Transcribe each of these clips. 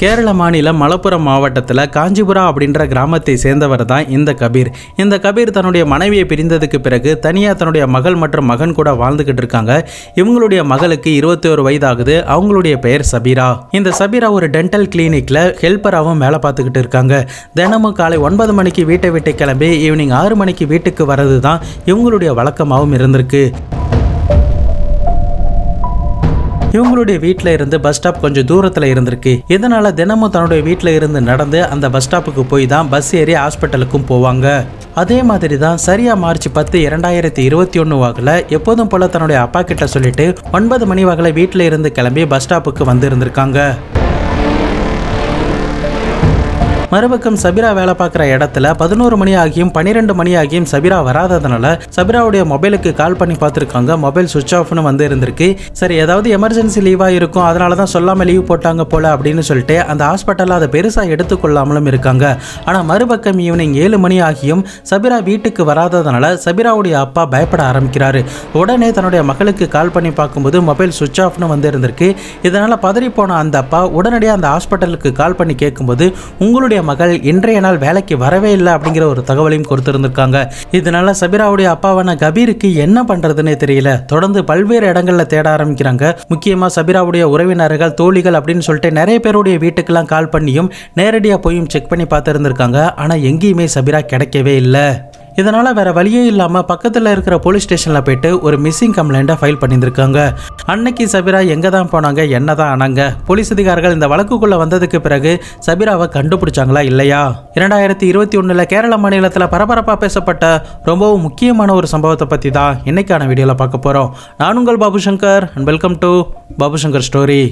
கேரள மாநிலம் மலப்புரம் மாவட்டத்தில் காஞ்சிபுரா அப்படின்ற கிராமத்தை சேர்ந்தவர் தான் இந்த கபீர். இந்த கபீர் தன்னுடைய மனைவியை பிரிந்ததுக்கு பிறகு தனியாக தன்னுடைய மகள் மற்றும் மகன் கூட வாழ்ந்துக்கிட்டு இருக்காங்க. இவங்களுடைய மகளுக்கு 21 வயதாகுது. அவங்களுடைய பெயர் சபீரா. இந்த சபீரா ஒரு டென்டல் கிளினிக்கில் ஹெல்ப்பராகவும் வேலை பார்த்துக்கிட்டு இருக்காங்க. தினமும் காலை 9 மணிக்கு வீட்டை விட்டு கிளம்பி ஈவினிங் 6 மணிக்கு வீட்டுக்கு வர்றது தான் இவங்களுடைய வழக்கமாகவும் இருந்திருக்கு. இவங்களுடைய வீட்டில் இருந்து பஸ் ஸ்டாப் கொஞ்சம் தூரத்தில் இருந்திருக்கு. இதனால் தினமும் தன்னுடைய வீட்டில் இருந்து நடந்து அந்த பஸ் ஸ்டாப்புக்கு போய் தான் பஸ் ஏறி ஹாஸ்பிட்டலுக்கும் போவாங்க. அதே மாதிரி தான் சரியாக மார்ச் 10, 2021 வாக்கில் எப்போதும் போல் தன்னுடைய அப்பா கிட்ட சொல்லிட்டு 9 மணி வாக்கில் வீட்டில் இருந்து கிளம்பி பஸ் ஸ்டாப்புக்கு வந்து இருந்திருக்காங்க. மறுபக்கம் சபீரா வேலை பார்க்குற இடத்துல 11 மணி ஆகியும் 12 மணி ஆகியும் சபீரா வராததுனால சபீராவுடைய மொபைலுக்கு கால் பண்ணி பார்த்துருக்காங்க. மொபைல் சுவிட்ச் ஆஃப்னு வந்து இருந்திருக்கு. சரி, ஏதாவது எமர்ஜென்சி லீவாக இருக்கும், அதனால தான் சொல்லாமல் லீவ் போட்டாங்க போல அப்படின்னு சொல்லிட்டு அந்த ஹாஸ்பிட்டலில் அதை பெருசாக எடுத்துக்கொள்ளாமலும் இருக்காங்க. ஆனால் மறுபக்கம் ஈவினிங் 7 மணி ஆகியும் சபீரா வீட்டுக்கு வராததுனால சபீராவுடைய அப்பா பயப்பட ஆரம்பிக்கிறாரு. உடனே தன்னுடைய மகளுக்கு கால் பண்ணி பார்க்கும்போது மொபைல் சுவிட்ச் ஆஃப்னு வந்து இருந்திருக்கு. இதனால் பதறிப்போன அந்த அப்பா உடனடியாக அந்த ஹாஸ்பிட்டலுக்கு கால் பண்ணி கேட்கும்போது உங்களுடைய மகள் இன்றைய நாள் வேலைக்கு வரவே இல்லை அப்படிங்கிற ஒரு தகவலையும் கொடுத்திருந்திருக்காங்க. இதனால சபீராவுடைய அப்பாவான கபீருக்கு என்ன பண்றதுன்னே தெரியல. தொடர்ந்து பல்வேறு இடங்கள்ல தேட ஆரம்பிக்கிறாங்க. முக்கியமா சபீராவுடைய உறவினர்கள், தோழிகள் அப்படின்னு சொல்லிட்டு நிறைய பேருடைய வீட்டுக்கெல்லாம் கால் பண்ணியும் நேரடியாக போயும் செக் பண்ணி பார்த்துருந்துருக்காங்க. ஆனா எங்கேயுமே சபீரா கிடைக்கவே இல்லை. இதனால் வேறு வழியே இல்லாமல் பக்கத்தில் இருக்கிற போலீஸ் ஸ்டேஷனில் போயிட்டு ஒரு மிஸ்ஸிங் கம்ப்ளைண்ட்டை ஃபைல் பண்ணியிருந்திருக்காங்க. அன்னைக்கு சபீரா எங்கே தான் போனாங்க, என்ன தான் ஆனாங்க, போலீஸ் அதிகாரிகள் இந்த வழக்குக்குள்ளே வந்ததுக்கு பிறகு சபீராவை கண்டுபிடிச்சாங்களா இல்லையா? 2021 கேரள மாநிலத்தில் பரபரப்பாக பேசப்பட்ட ரொம்பவும் முக்கியமான ஒரு சம்பவத்தை பற்றி தான் இன்றைக்கான வீடியோவில் பார்க்க போகிறோம். நான் உங்கள் Babu Shankar and welcome to Babu Shankar story.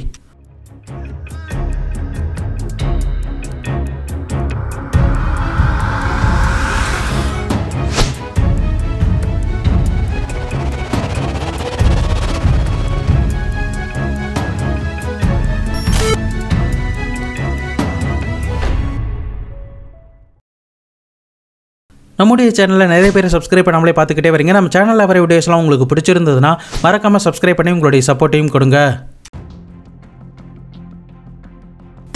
நம்முடைய சேனலில் நிறைய பேர் சப்ஸ்கிரைப் பண்ணாமலே பார்த்துக்கிட்டே வரீங்க. நம்ம சேனலில் வர வீடியோஸ்லாம் உங்களுக்கு பிடிச்சிருந்ததுன்னா மறக்காமல் சப்ஸ்கிரைப் பண்ணி உங்களுடைய சப்போர்ட்டையும் கொடுங்க.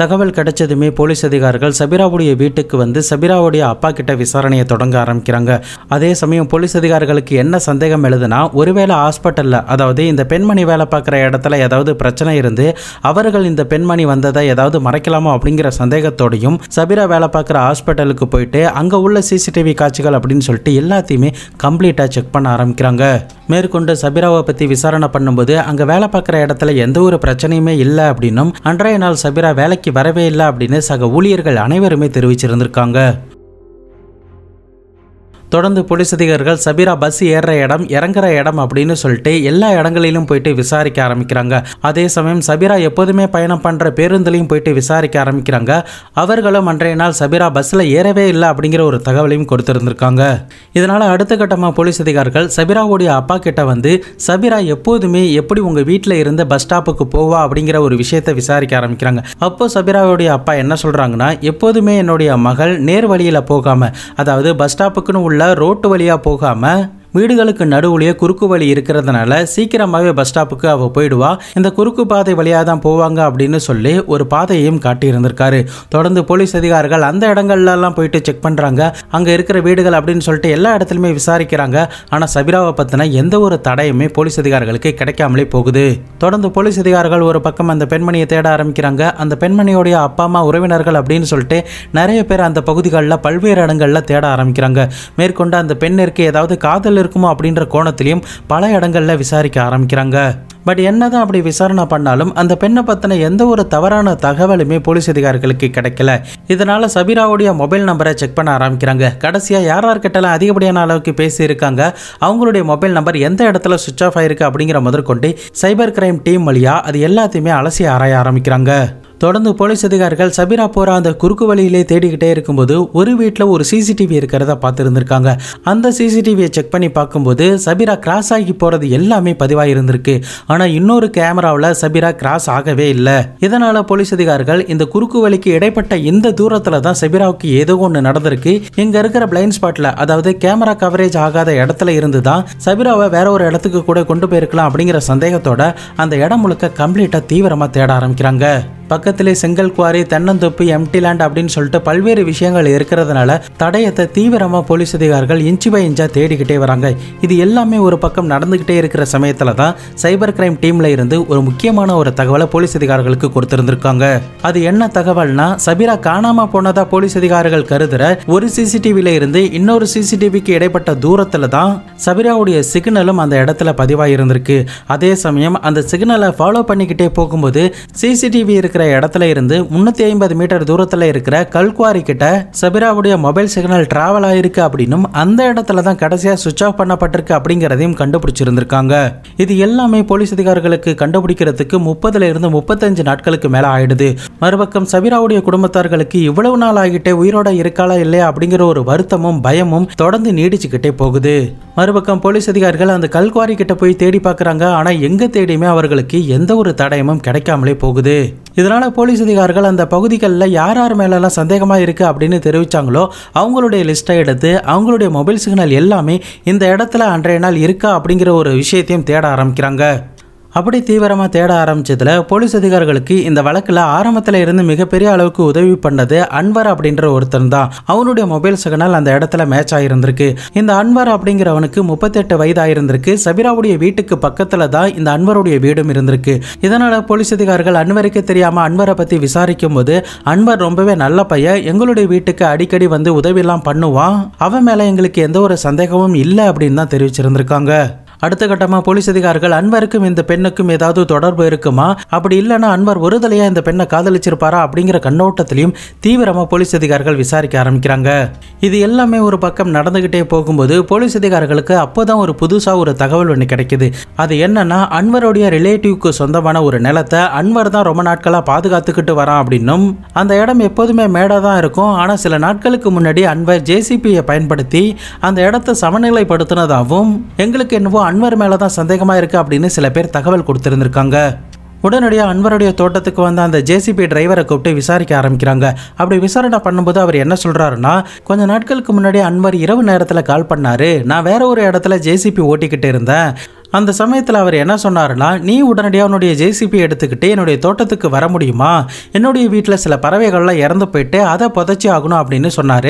தகவல் கிடைச்சதுமே போலீஸ் அதிகாரிகள் சபீராவுடைய வீட்டுக்கு வந்து சபீராவுடைய அப்பா கிட்ட விசாரணையை தொடங்க ஆரம்பிக்கிறாங்க. அதே சமயம் போலீஸ் அதிகாரிகளுக்கு என்ன சந்தேகம் எழுதுனா, ஒருவேளை ஹாஸ்பிட்டலில், அதாவது இந்த பெண்மணி வேலை பார்க்குற இடத்துல ஏதாவது பிரச்சனை இருந்து அவர்கள் இந்த பெண்மணி வந்ததை ஏதாவது மறைக்கலாமோ அப்படிங்கிற சந்தேகத்தோடையும் சபீரா வேலை பார்க்குற ஹாஸ்பிட்டலுக்கு போயிட்டு அங்கே உள்ள சிசிடிவி காட்சிகள் அப்படின்னு சொல்லிட்டு எல்லாத்தையுமே கம்ப்ளீட்டாக செக் பண்ண ஆரம்பிக்கிறாங்க. மேற்கொண்டு சபீராவை பற்றி விசாரணை பண்ணும்போது அங்கே வேலை பார்க்குற இடத்துல எந்த ஒரு பிரச்சனையுமே இல்லை அப்படின்னும் அன்றைய நாள் சபீரா வேலைக்கு வரவே இல்லை அப்படின்னு சக ஊழியர்கள் அனைவருமே தெரிவிச்சிருந்திருக்காங்க. தொடர்ந்து போலீஸ் அதிகாரிகள் சபீரா பஸ் ஏறுற இடம், இறங்குற இடம் அப்படின்னு சொல்லிட்டு எல்லா இடங்களிலும் போயிட்டு விசாரிக்க ஆரம்பிக்கிறாங்க. அதே சமயம் சபீரா எப்போதுமே பயணம் பண்ணுற பேருந்துலையும் போயிட்டு விசாரிக்க ஆரம்பிக்கிறாங்க. அவர்களும் அன்றைய நாள் சபீரா பஸ்ஸில் ஏறவே இல்லை அப்படிங்கிற ஒரு தகவலையும் கொடுத்துருந்துருக்காங்க. இதனால் அடுத்த கட்டமாக போலீஸ் அதிகாரிகள் சபீராவுடைய அப்பா கிட்ட வந்து சபீரா எப்போதுமே எப்படி உங்கள் வீட்டில் இருந்து பஸ் ஸ்டாப்புக்கு போவா அப்படிங்கிற ஒரு விஷயத்தை விசாரிக்க ஆரம்பிக்கிறாங்க. அப்போது சபீராவுடைய அப்பா என்ன சொல்கிறாங்கன்னா, எப்போதுமே என்னுடைய மகள் நேர் வழியில் போகாமல், அதாவது பஸ் ஸ்டாப்புக்குன்னு ரோட்டு வழியா போகாம வீடுகளுக்கு நடுவுலையே குறுக்கு வழி இருக்கிறதுனால சீக்கிரமாகவே பஸ் ஸ்டாப்புக்கு அவள் போயிடுவா, இந்த குறுக்கு பாதை வழியாக தான் போவாங்க அப்படின்னு சொல்லி ஒரு பாதையையும் காட்டியிருந்திருக்காரு. தொடர்ந்து போலீஸ் அதிகாரிகள் அந்த இடங்கள்லாம் போயிட்டு செக் பண்ணுறாங்க. அங்கே இருக்கிற வீடுகள் அப்படின்னு சொல்லிட்டு எல்லா இடத்துலையுமே விசாரிக்கிறாங்க. ஆனால் சபீராவை பற்றின எந்த ஒரு தடையுமே போலீஸ் அதிகாரிகளுக்கு கிடைக்காமலே போகுது. தொடர்ந்து போலீஸ் அதிகாரிகள் ஒரு பக்கம் அந்த பெண்மணியை தேட ஆரம்பிக்கிறாங்க. அந்த பெண்மணியோடைய அப்பா அம்மா, உறவினர்கள் அப்படின்னு சொல்லிட்டு நிறைய பேர் அந்த பகுதிகளில் பல்வேறு இடங்களில் தேட ஆரம்பிக்கிறாங்க. மேற்கொண்டு அந்த பெண்ணிற்கு ஏதாவது காதல் இருக்குமோ அப்படின்ற கோணத்திலையும் பல இடங்கள்ல விசாரிக்க ஆரம்பிக்கிறாங்க. பட் என்னதான் அப்படி விசாரணை பண்ணாலும் அந்த பெண்ணை பற்றின எந்த ஒரு தவறான தகவலுமே போலீஸ் அதிகாரிகளுக்கு கிடைக்கல. இதனால சபீராவுடைய மொபைல் நம்பரை செக் பண்ண ஆரம்பிக்கிறாங்க. கடைசியாக யார்கிட்டலாம் அதிகப்படியான அளவுக்கு பேசியிருக்காங்க, அவங்களுடைய மொபைல் நம்பர் எந்த இடத்துல சுவிட்ச் ஆஃப் ஆயிருக்கு அப்படிங்கிற முதற்கொண்டு சைபர் கிரைம் டீம் வழியாக அது எல்லாத்தையுமே அலசி ஆராய ஆரம்பிக்கிறாங்க. தொடர்ந்து போலீஸ் அதிகாரிகள் சபீரா போற அந்த குறுக்கு வழியிலே தேடிக்கிட்டே இருக்கும்போது ஒரு வீட்டில் ஒரு சிசிடிவி இருக்கிறத பார்த்துருந்துருக்காங்க. அந்த சிசிடிவியை செக் பண்ணி பார்க்கும்போது சபீரா கிராஸ் ஆகி போகிறது எல்லாமே பதிவாக இருந்திருக்கு. ஆனால் இன்னொரு கேமராவில் சபீரா கிராஸ் ஆகவே இல்லை. இதனால் போலீஸ் அதிகாரிகள் இந்த குறுக்கு வழிக்கு இடைப்பட்ட இந்த தூரத்தில் தான் சபீராவுக்கு ஏதோ ஒன்று நடந்திருக்கு. இங்கே இருக்கிற பிளைண்ட் ஸ்பாட்டில், அதாவது கேமரா கவரேஜ் ஆகாத இடத்துல இருந்து தான் சபீராவை வேற ஒரு இடத்துக்கு கூட கொண்டு போயிருக்கலாம் அப்படிங்கிற சந்தேகத்தோட அந்த இடம் முழுக்க கம்ப்ளீட்டாக தீவிரமாக தேட ஆரம்பிக்கிறாங்க. பக்கத்திலே செங்கல் குவாரி, தென்னந்தோப்பு, எம்டி லேண்ட் அப்படின்னு சொல்லிட்டு பல்வேறு விஷயங்கள் இருக்கிறதுனால தடயத்தை தீவிரமாக போலீஸ் அதிகாரிகள் இன்ச்சு பை இன்ச்சாக தேடிக்கிட்டே வராங்க. இது எல்லாமே ஒரு பக்கம் நடந்துக்கிட்டே இருக்கிற சமயத்தில் தான் சைபர் கிரைம் டீமில் இருந்து ஒரு முக்கியமான ஒரு தகவலை போலீஸ் அதிகாரிகளுக்கு கொடுத்துருந்துருக்காங்க. அது என்ன தகவல்னா, சபீரா காணாமல் போனதாக போலீஸ் அதிகாரிகள் கருதுகிற ஒரு சிசிடிவியில் இருந்து இன்னொரு சிசிடிவிக்கு இடைப்பட்ட தூரத்தில் தான் சபீராவுடைய சிக்னலும் அந்த இடத்துல பதிவாக இருந்திருக்கு. அதே சமயம் அந்த சிக்னலை ஃபாலோ பண்ணிக்கிட்டே போகும்போது சிசிடிவி இருக்கிற இடத்துல இருந்து 350 மீட்டர் தூரத்தில் இருக்கிற கல்குவாரி கிட்ட சபீராவுடைய மொபைல் சிக்னல் டிராவல் ஆயிருக்கு அப்படின்னும் அந்த இடத்துல தான் கடைசியா சுவிட்ச் ஆஃப் பண்ணப்பட்டிருக்கு அப்படிங்கிறதையும் கண்டுபிடிச்சிருந்திருக்காங்க. இது எல்லாமே போலீஸ் அதிகாரிகளுக்கு கண்டுபிடிக்கிறதுக்கு 30ல இருந்து 35 நாட்களுக்கு மேல ஆயிடுது. மறுபக்கம் சபீராவுடைய குடும்பத்தார்களுக்கு இவ்வளவு நாள் ஆகிட்டே உயிரோட இருக்காளா இல்லையா அப்படிங்கிற ஒரு வருத்தமும் பயமும் தொடர்ந்து நீடிச்சுக்கிட்டே போகுது. மறுபக்கம் போலீஸ் அதிகாரிகள் அந்த கல்குவாரி கிட்ட போய் தேடி பார்க்குறாங்க. ஆனால் எங்கே தேடியுமே அவர்களுக்கு எந்த ஒரு தடயமும் கிடைக்காமலே போகுது. இதனால் போலீஸ் அதிகாரிகள் அந்த பகுதிகளில் யார் மேலெல்லாம் சந்தேகமாக இருக்குது அப்படின்னு தெரிவித்தாங்களோ அவங்களுடைய லிஸ்ட்டை எடுத்து அவங்களுடைய மொபைல் சிக்னல் எல்லாமே இந்த இடத்துல அன்றைய நாள் இருக்கா அப்படிங்கிற ஒரு விஷயத்தையும் தேட ஆரம்பிக்கிறாங்க. அப்படி தீவிரமாக தேட ஆரம்பித்ததில் போலீஸ் அதிகாரிகளுக்கு இந்த வழக்கில் ஆரம்பத்தில் இருந்து மிகப்பெரிய அளவுக்கு உதவி பண்ணது அன்வர் அப்படின்ற ஒருத்தன் தான். அவனுடைய மொபைல் சிக்னல் அந்த இடத்துல மேட்ச் ஆகியிருந்திருக்கு. இந்த அன்வர் அப்படிங்கிறவனுக்கு 38 வயது ஆகியிருந்திருக்கு. சபீராவுடைய வீட்டுக்கு பக்கத்தில் தான் இந்த அன்வருடைய வீடும் இருந்திருக்கு. இதனால் போலீஸ் அதிகாரிகள் அன்வருக்கு தெரியாமல் அன்வரை பற்றி விசாரிக்கும் போது, அன்வர் ரொம்பவே நல்ல பையன், எங்களுடைய வீட்டுக்கு அடிக்கடி வந்து உதவியெல்லாம் பண்ணுவான், அவன் மேலே எங்களுக்கு எந்த ஒரு சந்தேகமும் இல்லை அப்படின்னு தான் தெரிவிச்சிருந்திருக்காங்க. அடுத்த கட்டமாக போலீஸ் அதிகாரிகள் அன்வருக்கும் இந்த பெண்ணுக்கும் ஏதாவது தொடர்பு இருக்குமா, அப்படி இல்லைன்னா அன்வர் ஒரு தலையாக இந்த பெண்ணை காதலிச்சிருப்பாரா அப்படிங்கிற கண்ணோட்டத்திலையும் தீவிரமாக போலீஸ் அதிகாரிகள் விசாரிக்க ஆரம்பிக்கிறாங்க. இது எல்லாமே ஒரு பக்கம் நடந்துகிட்டே போகும்போது போலீஸ் அதிகாரிகளுக்கு அப்போதான் ஒரு புதுசாக ஒரு தகவல் ஒன்று கிடைக்கிது. அது என்னன்னா, அன்வருடைய ரிலேட்டிவ்க்கு சொந்தமான ஒரு நிலத்தை அன்வர் தான் ரொம்ப நாட்களாக பாதுகாத்துக்கிட்டு வரான் அப்படின்னும், அந்த இடம் எப்போதுமே மேடாக தான் இருக்கும், ஆனால் சில நாட்களுக்கு முன்னாடி அன்வர் ஜேசிபியை பயன்படுத்தி அந்த இடத்தை சமநிலைப்படுத்தினதாகவும் எங்களுக்கு என்னவோ அன்வர் மேல தான் சந்தேகமா இருக்கு அப்படின்னு சில பேர் தகவல் கொடுத்திருந்திருக்காங்க. உடனடியாக அன்வருடைய தோட்டத்துக்கு வந்து அந்த ஜேசிபி டிரைவரை கூப்பிட்டு விசாரிக்க ஆரம்பிக்கிறாங்க. அப்படி விசாரணை பண்ணும்போது அவர் என்ன சொல்கிறாருன்னா, கொஞ்சம் நாட்களுக்கு முன்னாடி அன்வர் இரவு நேரத்தில் கால் பண்ணார். நான் வேற ஒரு இடத்துல ஜேசிபி ஓட்டிக்கிட்டு இருந்தேன். அந்த சமயத்தில் அவர் என்ன சொன்னார்னா, நீ உடனடியாக அவனுடைய ஜேசிபி எடுத்துக்கிட்டு என்னுடைய தோட்டத்துக்கு வர முடியுமா, என்னுடைய வீட்டில் சில பறவைகள்லாம் இறந்து போயிட்டு அதை புதைச்சி ஆகணும் அப்படின்னு சொன்னார்.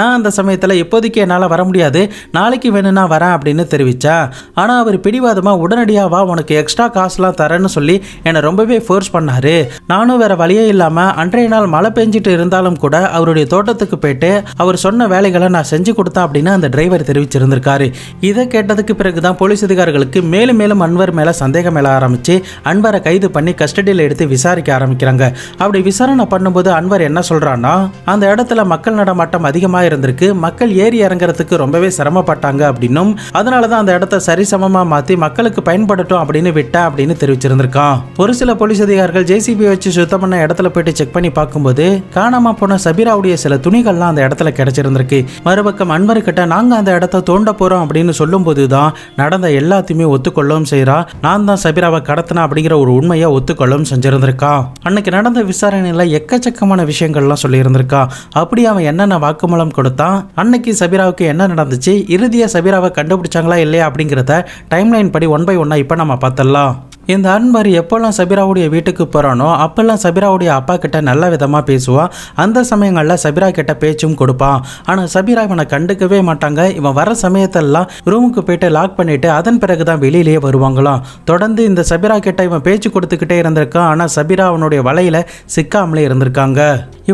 நான் அந்த சமயத்தில் இப்போதைக்கு என்னால் வர முடியாது, நாளைக்கு வேணும்னா வரேன் அப்படின்னு தெரிவித்தேன். ஆனால் அவர் பிடிவாதமாக உடனடியாக வா, உனக்கு எக்ஸ்ட்ரா காசுலாம் தரேன்னு சொல்லி என்னை ரொம்பவே ஃபோர்ஸ் பண்ணார். நானும் வேறு வழியே இல்லாமல் அன்றைய நாள் மழை பெஞ்சிட்டு இருந்தாலும் கூட அவருடைய தோட்டத்துக்கு போயிட்டு அவர் சொன்ன வேலைகளை நான் செஞ்சு கொடுத்தேன் அப்படின்னு அந்த டிரைவர் தெரிவிச்சிருந்திருக்காரு. இதை கேட்டதுக்கு பிறகு தான் போலீஸ் அதிகாரிகளுக்கு மேலும் மேலும் அன்வர் மேல சந்தேகம் மேல ஆரம்பிச்சு அன்வரை கைது பண்ணி கஸ்டடியில் எடுத்து விசாரிக்க ஆரம்பிக்கிறாங்க. அப்படி விசாரணை பண்ணும்போது அன்வர் என்ன சொல்றான்னா, அந்த இடத்துல மக்கள் நடமாட்டம் அதிகமாக இருந்திருக்கு, மக்கள் ஏறி இறங்குறதுக்கு ரொம்பவே சிரமப்பட்டாங்க அப்படின்னும், அதனால தான் அந்த இடத்த சரிசமமாக மாற்றி மக்களுக்கு பயன்படுத்தும் அப்படின்னு விட்டேன் அப்படின்னு தெரிவிச்சிருந்திருக்கான். ஒரு சில போலீஸ் அதிகாரிகள் ஜேசிபி வச்சு சுத்தம் பண்ண இடத்துல போயிட்டு செக் பண்ணி பார்க்கும்போது காணாம போன சபீராவுடைய சில துணிகள்லாம் அந்த இடத்துல கிடைச்சிருந்திருக்கு. மறுபக்கம் அன்வர் கிட்ட நாங்கள் அந்த இடத்த தோண்ட போறோம் அப்படின்னு சொல்லும் போது தான் நடந்த எல்லாத்தையுமே ஒத்துக்கொள்ளவும் செய்யறா. நான் தான் சபீராவை கடத்தினா அப்படிங்கிற ஒரு உண்மையை ஒத்துக்கொள்ளவும் செஞ்சிருந்திருக்கான். அன்னைக்கு நடந்த விசாரணையில எக்கச்சக்கமான விஷயங்கள்லாம் சொல்லியிருந்திருக்கான். அப்படி அவன் என்னென்ன வாக்குமூலம் கொடுத்தான், அன்னைக்கு சபீராவுக்கு என்ன நடந்துச்சு, இறுதியாக சபீராவை கண்டுபிடிச்சாங்களா இல்லையா அப்படிங்கிறத டைம்லைன் படி 1 by 1 இப்போ நம்ம பார்த்துடலாம். இந்த அன்வர் எப்போல்லாம் சபீராவுடைய வீட்டுக்கு போகிறானோ அப்போல்லாம் சபீராவுடைய அப்பா கிட்ட நல்ல விதமாக பேசுவான். அந்த சமயங்களில் சபீரா கிட்ட பேச்சும் கொடுப்பான். ஆனால் சபீரா இவனை கண்டுக்கவே மாட்டாங்க. இவன் வர சமயத்தெல்லாம் ரூமுக்கு போயிட்டு லாக் பண்ணிவிட்டு அதன் பிறகு தான் வெளியிலேயே வருவாங்களாம். தொடர்ந்து இந்த சபீரா கிட்ட இவன் பேச்சு கொடுத்துக்கிட்டே இருந்திருக்கான். ஆனால் சபீரா அவனுடைய வலையில் சிக்காமலே இருந்திருக்காங்க.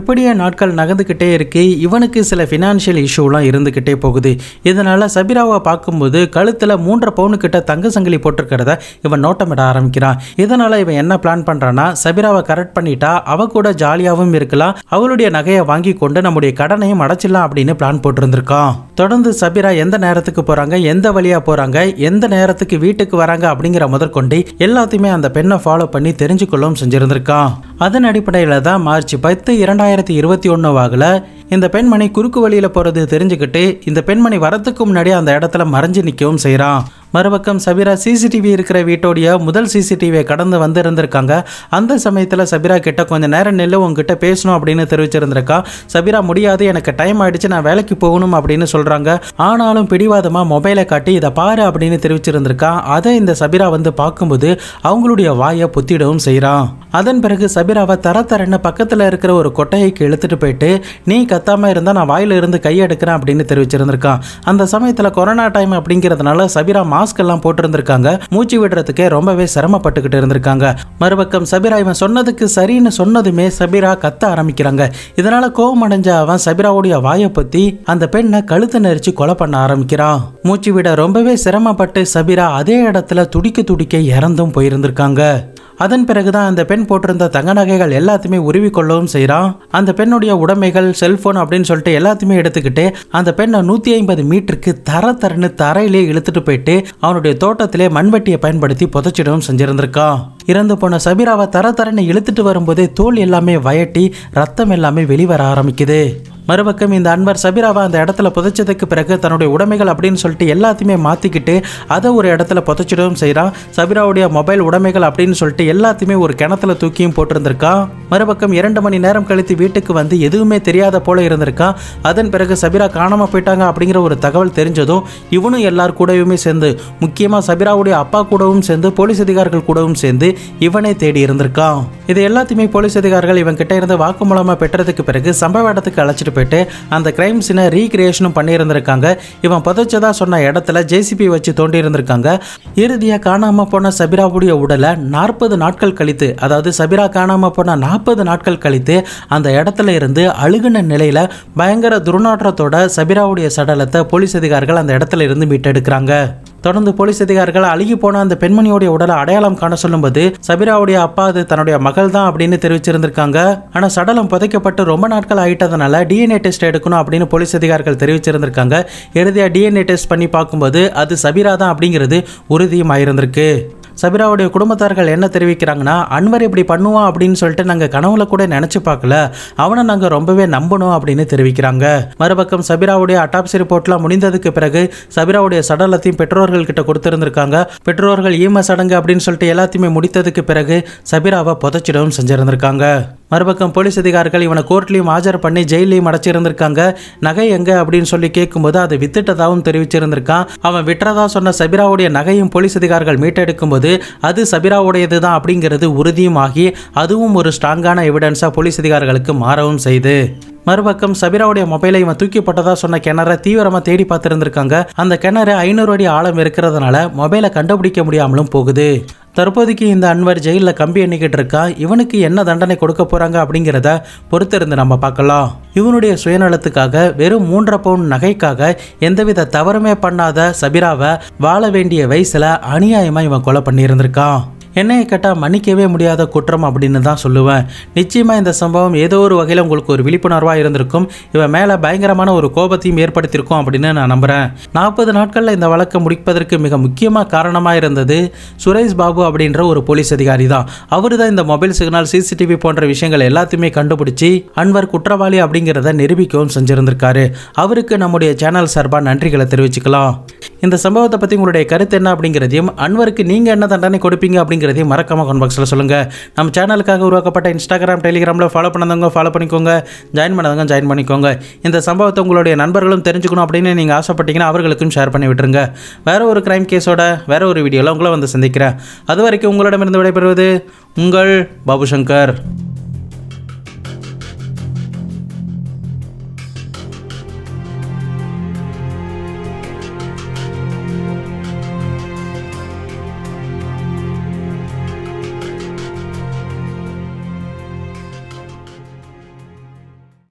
இப்படியே நாட்கள் நகர்ந்துக்கிட்டே இருக்கு. இவனுக்கு சில ஃபினான்ஷியல் இஷ்யூலாம் இருந்துக்கிட்டே போகுது. இதனால் சபீராவை பார்க்கும்போது கழுத்தில் 3.5 பவுனுக்கிட்ட தங்க சங்கிலி போட்டிருக்கிறத இவன் நோட்டமிட ஆரம்பிக்கிறான். இதனால இவன் என்ன பிளான் பண்றானா, சபிராவை கரெக்ட் பண்ணிட்டா அவ கூட ஜாலியாவும் இருக்கலாம், அவளுடைய நகையை வாங்கி கொண்டு நம்முடைய கடனையும் அடைச்சிடலாம் அப்படின்னு பிளான் போட்டிருந்திருக்கான். தொடர்ந்து சபிரா எந்த நேரத்துக்கு போறாங்க, எந்த வழியா போறாங்க, எந்த நேரத்துக்கு வீட்டுக்கு வராங்க அப்படிங்கிற முதற்கொண்டு எல்லாத்தையுமே அந்த பெண்ணை ஃபாலோ பண்ணி தெரிஞ்சுக்கொள்ளவும் செஞ்சிருந்திருக்கான். அதன் அடிப்படையில் தான் மார்ச் 10, 2021 வாகல இந்த பெண்மணி குறுக்கு வழியில போறது தெரிஞ்சுக்கிட்டு இந்த பெண்மணி வரத்துக்கு முன்னாடி அந்த இடத்துல மறைஞ்சு நிற்கவும் செய்யறான். மறுபக்கம் சபிரா சிசிடிவி இருக்கிற வீட்டோடைய முதல் சிசிடிவியை கடந்து வந்து இருந்திருக்காங்க. அந்த சமயத்தில் சபிரா கிட்ட கொஞ்சம் நேரம் நில்லு, உங்ககிட்ட பேசணும் அப்படின்னு தெரிவிச்சிருந்திருக்கா. சபிரா முடியாது, எனக்கு டைம் ஆயிடுச்சு, நான் வேலைக்கு போகணும் அப்படின்னு சொல்றாங்க. ஆனாலும் பிடிவாதமாக மொபைலை காட்டி இதை பாரு அப்படின்னு தெரிவிச்சிருந்திருக்கா. அதை இந்த சபிரா வந்து பார்க்கும்போது அவங்களுடைய வாயை பொத்திடவும் செய்கிறான். அதன் பிறகு சபிராவை தரத்தரன்னு பக்கத்தில் இருக்கிற ஒரு கொட்டையைக்கு இழுத்துட்டு போயிட்டு நீ கத்தாமல் இருந்தால் நான் வாயில இருந்து கையெடுக்கிறேன் அப்படின்னு தெரிவிச்சிருந்திருக்கான். அந்த சமயத்தில் கொரோனா டைம் அப்படிங்கிறதுனால சபிரா மாஸ்க் எல்லாம் போட்டிருந்திருக்காங்க. மூச்சு விடுறதுக்கே ரொம்பவே சிரமப்பட்டுக்கிட்டு இருந்திருக்காங்க. மறுபக்கம் சபிரா இவன் சொன்னதுக்கு சரின்னு சொன்னதுமே சபிரா கத்த ஆரம்பிக்கிறாங்க. இதனால கோபம் அடைஞ்ச அவன் சபிராவுடைய வாயை பத்தி அந்த பெண்ணை கழுத்து நெரிச்சு கொலை பண்ண ஆரம்பிக்கிறான். மூச்சு விட ரொம்பவே சிரமப்பட்டு சபிரா அதே இடத்துல துடிக்க துடிக்க இறந்தும் போயிருந்திருக்காங்க. அதன் பிறகுதான் அந்த பெண் போட்டிருந்த தங்க நகைகள் எல்லாத்தையுமே உருவி கொள்ளவும் செய்கிறான். அந்த பெண்ணுடைய உடைமைகள், செல்போன் அப்படின்னு சொல்லிட்டு எல்லாத்தையுமே எடுத்துக்கிட்டு அந்த பெண்ணை 150 மீட்டருக்கு தரன்னு தரையிலே இழுத்துட்டு போயிட்டு அவனுடைய தோட்டத்திலே மண்வெட்டியை பயன்படுத்தி புதைச்சிடவும் செஞ்சிருந்திருக்கான். இறந்து போன சபிராவை தரன்னு இழுத்துட்டு வரும்போதே தோல் எல்லாமே வயட்டி ரத்தம் எல்லாமே வெளிவர ஆரம்பிக்குது. மறுபக்கம் இந்த அன்வர் சபிராவை அந்த இடத்துல புதைச்சதுக்கு பிறகு தன்னுடைய உடைமைகள் அப்படின்னு சொல்லிட்டு எல்லாத்தையுமே மாற்றிக்கிட்டு அதை ஒரு இடத்துல புதைச்சிடவும் செய்கிறான். சபிராவுடைய மொபைல், உடைமைகள் அப்படின்னு சொல்லிட்டு எல்லாத்தையுமே ஒரு கிணத்துல தூக்கியும் போட்டிருந்திருக்கா. மறுபக்கம் 2 மணி நேரம் கழித்து வீட்டுக்கு வந்து எதுவுமே தெரியாத போல இருந்திருக்கா. அதன் பிறகு சபிரா காணாமல் போயிட்டாங்க அப்படிங்கிற ஒரு தகவல் தெரிஞ்சதும் இவனும் எல்லார் கூடவுமே சேர்ந்து, முக்கியமாக சபிராவுடைய அப்பா கூடவும் சேர்ந்து, போலீஸ் அதிகாரிகள் கூடவும் சேர்ந்து இவனை தேடி இருந்திருக்கான். இது எல்லாத்தையுமே போலீஸ் அதிகாரிகள் இவன் கிட்ட இருந்து வாக்குமூலமாக பெற்றதுக்கு பிறகு சம்பவ இடத்துக்கு அழைச்சிட்டு போயிட்டு அந்த கிரைம் சீனை ரீக்ரியேஷனும் பண்ணியிருந்திருக்காங்க. இவன் புதைச்சதா சொன்ன இடத்துல ஜேசிபி வச்சு தோண்டி இருந்திருக்காங்க. இறுதியாக காணாமல் போன சபிராவுடைய உடலை 40 நாட்கள் கழித்து, அதாவது சபிரா காணாமல் போன 40 நாட்கள் கழித்து அந்த இடத்துல இருந்து அழுகின நிலையில் பயங்கர துர்நாற்றத்தோட சபிராவுடைய சடலத்தை போலீஸ் அதிகாரிகள் அந்த இடத்துல இருந்து மீட்டெடுக்கிறாங்க. தொடர்ந்து போலீஸ் அதிகாரிகள் அழுகி போன அந்த பெண்மணியோடைய உடலை அடையாளம் காண சொல்லும்போது சபிராவுடைய அப்பா அது தன்னுடைய மகள் தான் அப்படின்னு தெரிவிச்சிருந்திருக்காங்க. ஆனால் சடலம் புதைக்கப்பட்டு ரொம்ப நாட்கள் ஆயிட்டதுனால டிஎன்ஏ டெஸ்ட் எடுக்கணும் அப்படின்னு போலீஸ் அதிகாரிகள் தெரிவிச்சிருந்திருக்காங்க. இறுதியாக டிஎன்ஏ டெஸ்ட் பண்ணி பார்க்கும்போது அது சபிரா தான் அப்படிங்கிறது உறுதியுமாயிருந்திருக்கு. சபிராவுடைய குடும்பத்தார்கள் என்ன தெரிவிக்கிறாங்கன்னா, அன்வர் இப்படி பண்ணுவான் அப்படின்னு சொல்லிட்டு நாங்கள் கனவுல கூட நினச்சி பார்க்கல, அவனை நாங்கள் ரொம்பவே நம்பணும் அப்படின்னு தெரிவிக்கிறாங்க. மறுபக்கம் சபிராவுடைய அட்டாப்சி ரிப்போர்ட்லாம் முடிந்ததுக்கு பிறகு சபிராவுடைய சடலத்தையும் பெற்றோர்கள் கிட்ட கொடுத்துருந்துருக்காங்க. பெற்றோர்கள் ஈம சடங்கு அப்படின்னு சொல்லிட்டு எல்லாத்தையுமே முடித்ததுக்கு பிறகு சபிராவை புதைச்சிடவும் செஞ்சிருந்திருக்காங்க. மறுபக்கம் போலீஸ் அதிகாரிகள் இவனை கோர்ட்லையும் ஆஜர் பண்ணி ஜெயிலையும் அடைச்சிருந்திருக்காங்க. நகை எங்கே அப்படின்னு சொல்லி கேட்கும்போது அதை வித்துட்டதாகவும் தெரிவிச்சிருந்திருக்கான். அவன் விற்றதா சொன்ன சபிராவுடைய நகையும் போலீஸ் அதிகாரிகள் மீட்டெடுக்கும் போது அது சபிராவுடையது தான் அப்படிங்கிறது உறுதியும் ஆகி அதுவும் ஒரு ஸ்ட்ராங்கான எவிடன்ஸாக போலீஸ் அதிகாரிகளுக்கு மாறவும் செய்து. மறுபக்கம் சபிராவுடைய மொபைலை இவன் தூக்கிப்பட்டதா சொன்ன கிணறை தீவிரமாக தேடி பார்த்துருந்துருக்காங்க. அந்த கிணறு 500 அடி ஆழம் இருக்கிறதுனால மொபைலை கண்டுபிடிக்க முடியாமலும் போகுது. தற்போதைக்கு இந்த அன்வர் ஜெயிலில் கம்பி எண்ணிக்கிட்டு இருக்கா. இவனுக்கு என்ன தண்டனை கொடுக்க போகிறாங்க அப்படிங்கிறத பொறுத்திருந்து நம்ம பார்க்கலாம். இவனுடைய சுயநலத்துக்காக வெறும் 3.5 பவுண்ட் நகைக்காக எந்தவித தவறுமே பண்ணாத சபிராவை வாழ வேண்டிய வயசில் அநியாயமாக இவன் கொலை பண்ணியிருந்திருக்கான். என்னையை கேட்டால் மன்னிக்கவே முடியாத குற்றம் அப்படின்னு தான் சொல்லுவேன். நிச்சயமாக இந்த சம்பவம் ஏதோ ஒரு வகையில் உங்களுக்கு ஒரு விழிப்புணர்வாக இருந்திருக்கும், இவன் மேலே பயங்கரமான ஒரு கோபத்தையும் ஏற்படுத்தியிருக்கும் அப்படின்னு நான் நம்புகிறேன். 40 நாட்களில் இந்த வழக்கை முடிப்பதற்கு மிக முக்கியமாக காரணமாக இருந்தது சுரேஷ் பாபு அப்படின்ற ஒரு போலீஸ் அதிகாரி தான். அவர் தான் இந்த மொபைல் சிக்னல், சிசிடிவி போன்ற விஷயங்கள் எல்லாத்தையுமே கண்டுபிடிச்சி அன்வர் குற்றவாளி அப்படிங்கிறத நிரூபிக்கவும் செஞ்சுருந்திருக்காரு. அவருக்கு நம்முடைய சேனல் சார்பாக நன்றிகளை தெரிவிச்சுக்கலாம். இந்த சம்பவத்தை பற்றி உங்களுடைய கருத்து என்ன அப்படிங்கிறதையும் அன்வருக்கு நீங்கள் என்ன தண்டனை கொடுப்பீங்க அப்படிங்கிறதையும் மறக்காம கமெண்ட் பாக்ஸில் சொல்லுங்கள். நம்ம சேனலுக்காக உருவாக்கப்பட்ட இன்ஸ்டாகிராம், டெலிகிராமில் ஃபாலோ பண்ணதவங்க ஃபாலோ பண்ணிக்கோங்க, ஜாயின் பண்ணதவங்க ஜாயின் பண்ணிக்கோங்க. இந்த சம்பவத்தை உங்களுடைய நண்பர்களும் தெரிஞ்சுக்கணும் அப்படின்னு நீங்கள் ஆசைப்பட்டீங்கன்னா அவர்களுக்கும் ஷேர் பண்ணி விட்டுருங்க. வேறு ஒரு கிரைம் கேஸோட வேறு ஒரு வீடியோவில் உங்களை வந்து சந்திக்கிறேன். அது வரைக்கும் உங்களிடமிருந்து விடைபெறுவது உங்கள் பாபு சங்கர்.